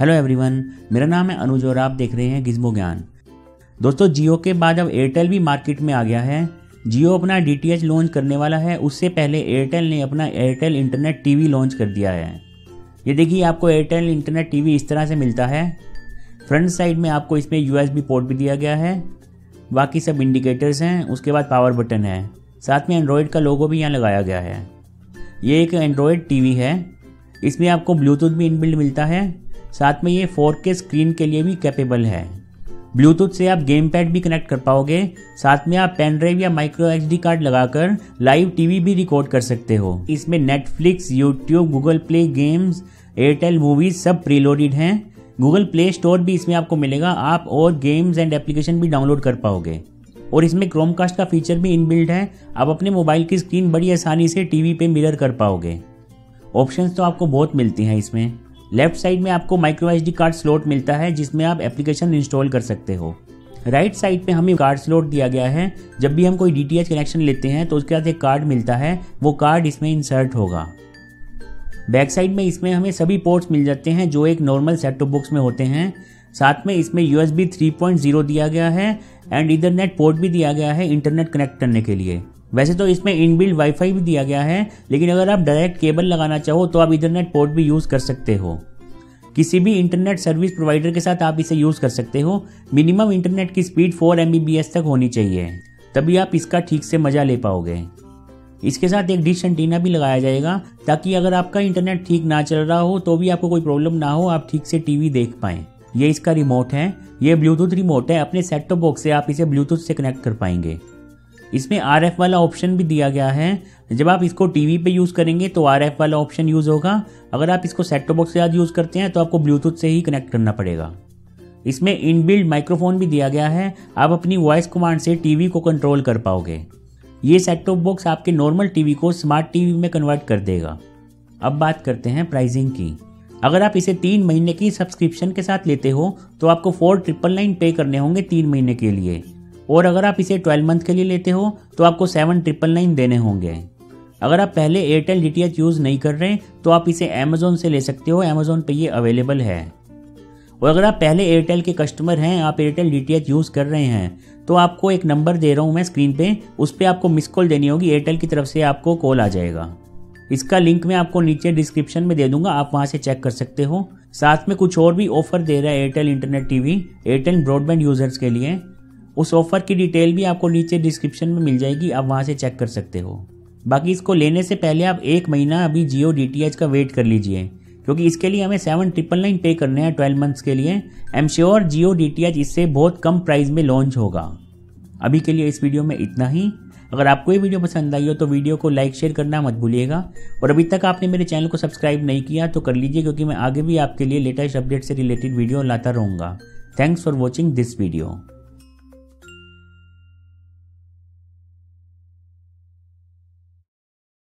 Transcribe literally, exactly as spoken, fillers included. Hello everyone, मेरा नाम है अनुज और आप देख रहे हैं गिज़्मो ज्ञान। दोस्तों, जियो के बाद अब एयरटेल भी मार्केट में आ गया है। जियो अपना डीटीएच लॉन्च करने वाला है, उससे पहले एयरटेल ने अपना एयरटेल इंटरनेट टीवी लॉन्च कर दिया है। ये देखिए, आपको एयरटेल इंटरनेट टीवी इस तरह से मिलता है। फ्रंट साइड में आपको इसमें यूएसबी पोर्ट भी दिया गया है, बाकी सब इंडिकेटर्स हैं, उसके बाद पावर बटन है, साथ में एंड्रॉयड का लोगो भी यहाँ लगाया गया है। ये एक एंड्रॉयड टीवी है, इसमें आपको ब्लूटूथ भी इनबिल्ट मिलता है, साथ में ये फोर के स्क्रीन के लिए भी कैपेबल है। ब्लूटूथ से आप गेम पैड भी कनेक्ट कर पाओगे, साथ में आप पेन ड्राइव या माइक्रो एसडी कार्ड लगाकर लाइव टीवी भी रिकॉर्ड कर सकते हो। इसमें Netflix, YouTube, Google Play games, Airtel movies सब प्रीलोडेड हैं। गूगल प्ले स्टोर भी इसमें आपको मिलेगा, आप और गेम्स एंड एप्लीकेशन भी डाउनलोड कर पाओगे। और इसमें क्रोमकास्ट का फीचर भी इनबिल्ट है, आप अपने मोबाइल की स्क्रीन बड़ी आसानी से टीवी पे मिरर कर पाओगे। ऑप्शंस तो आपको बहुत मिलती हैं। इसमें लेफ्ट साइड में आपको माइक्रो एसडी कार्ड स्लॉट मिलता है, जिसमें आप एप्लीकेशन इंस्टॉल कर सकते हो। राइट साइड पे हमें कार्ड स्लॉट दिया गया है। जब भी हम कोई डीटीएच कनेक्शन लेते हैं तो उसके साथ एक कार्ड मिलता है, वो कार्ड इसमें इंसर्ट होगा। बैक साइड में इसमें हमें सभी पोर्ट्स मिल जाते हैं जो एक नॉर्मल सेट टॉप बॉक्स में होते हैं। साथ में इसमें यूएसबी थ्री पॉइंट ज़ीरो दिया गया है एंड ईथरनेट पोर्ट भी दिया गया है इंटरनेट कनेक्ट करने के लिए। वैसे तो इसमें इनबिल्ट वाईफाई भी दिया गया है, लेकिन अगर आप डायरेक्ट केबल लगाना चाहो तो आप ईथरनेट पोर्ट भी यूज़ कर सकते हो। किसी भी इंटरनेट सर्विस प्रोवाइडर के साथ आप इसे यूज़ कर सकते हो। मिनिमम इंटरनेट की speed four M B P S तक होनी चाहिए, तभी आप इसका ठीक से मज़ा ले पाओगे। इसके साथ एक डिश एंटीना भी लगाया जाएगा, ताकि अगर आपका इंटरनेट ठीक ना चल रहा हो तो भी आपको कोई प्रॉब्लम ना हो, आप ठीक से टीवी देख पाएँ। ये इसका रिमोट है, ये ब्लूटूथ रिमोट है। अपने सेट टॉप बॉक्स से आप इसे ब्लूटूथ से कनेक्ट कर पाएंगे। इसमें आरएफ वाला ऑप्शन भी दिया गया है। जब आप इसको टीवी पे यूज़ करेंगे तो आरएफ वाला ऑप्शन यूज़ होगा। अगर आप इसको सेट टॉप बॉक्स से आज यूज़ करते हैं तो आपको ब्लूटूथ से ही कनेक्ट करना पड़ेगा। इसमें इनबिल्ट माइक्रोफोन भी दिया गया है, आप अपनी वॉइस कमांड से टीवी को कंट्रोल कर पाओगे। ये सेट टॉप बॉक्स आपके नॉर्मल टीवी को स्मार्ट टीवी में कन्वर्ट कर देगा। अब बात करते हैं प्राइसिंग की। अगर आप इसे तीन महीने की सब्सक्रिप्शन के साथ लेते हो तो आपको फोर ट्रिपल नाइन पे करने होंगे तीन महीने के लिए, और अगर आप इसे ट्वेल्व मंथ के लिए लेते हो तो आपको सेवन ट्रिपल नाइन देने होंगे। अगर आप पहले एयरटेल डीटीएच यूज़ नहीं कर रहे तो आप इसे अमेज़ॉन से ले सकते हो, अमेज़ॉन पे ये अवेलेबल है। और अगर आप पहले एयरटेल के कस्टमर हैं, आप एयरटेल डीटीएच यूज़ कर रहे हैं, तो आपको एक नंबर दे रहा हूँ मैं स्क्रीन पर, उस पर आपको मिस कॉल देनी होगी, एयरटेल की तरफ से आपको कॉल आ जाएगा। इसका लिंक मैं आपको नीचे डिस्क्रिप्शन में दे दूंगा, आप वहां से चेक कर सकते हो। साथ में कुछ और भी ऑफर दे रहा है Airtel internet TV Airtel broadband users के लिए। उस ऑफर की डिटेल भी आपको नीचे डिस्क्रिप्शन में मिल जाएगी, आप वहां से चेक कर सकते हो। बाकी इसको लेने से पहले आप एक महीना अभी जियो डीटीएच का वेट कर लीजिए, क्योंकि इसके लिए हमें सेवन ट्रिपल नाइन पे करने हैं ट्वेल्व मंथ्स के लिए। I am sure Jio DTH इससे बहुत कम प्राइस में लॉन्च होगा। अभी के लिए इस वीडियो में इतना ही। अगर आपको ये वीडियो पसंद आई हो तो वीडियो को लाइक शेयर करना मत भूलिएगा, और अभी तक आपने मेरे चैनल को सब्सक्राइब नहीं किया तो कर लीजिए, क्योंकि मैं आगे भी आपके लिए लेटेस्ट अपडेट से रिलेटेड वीडियो लाता रहूँगा। Thanks for watching this video.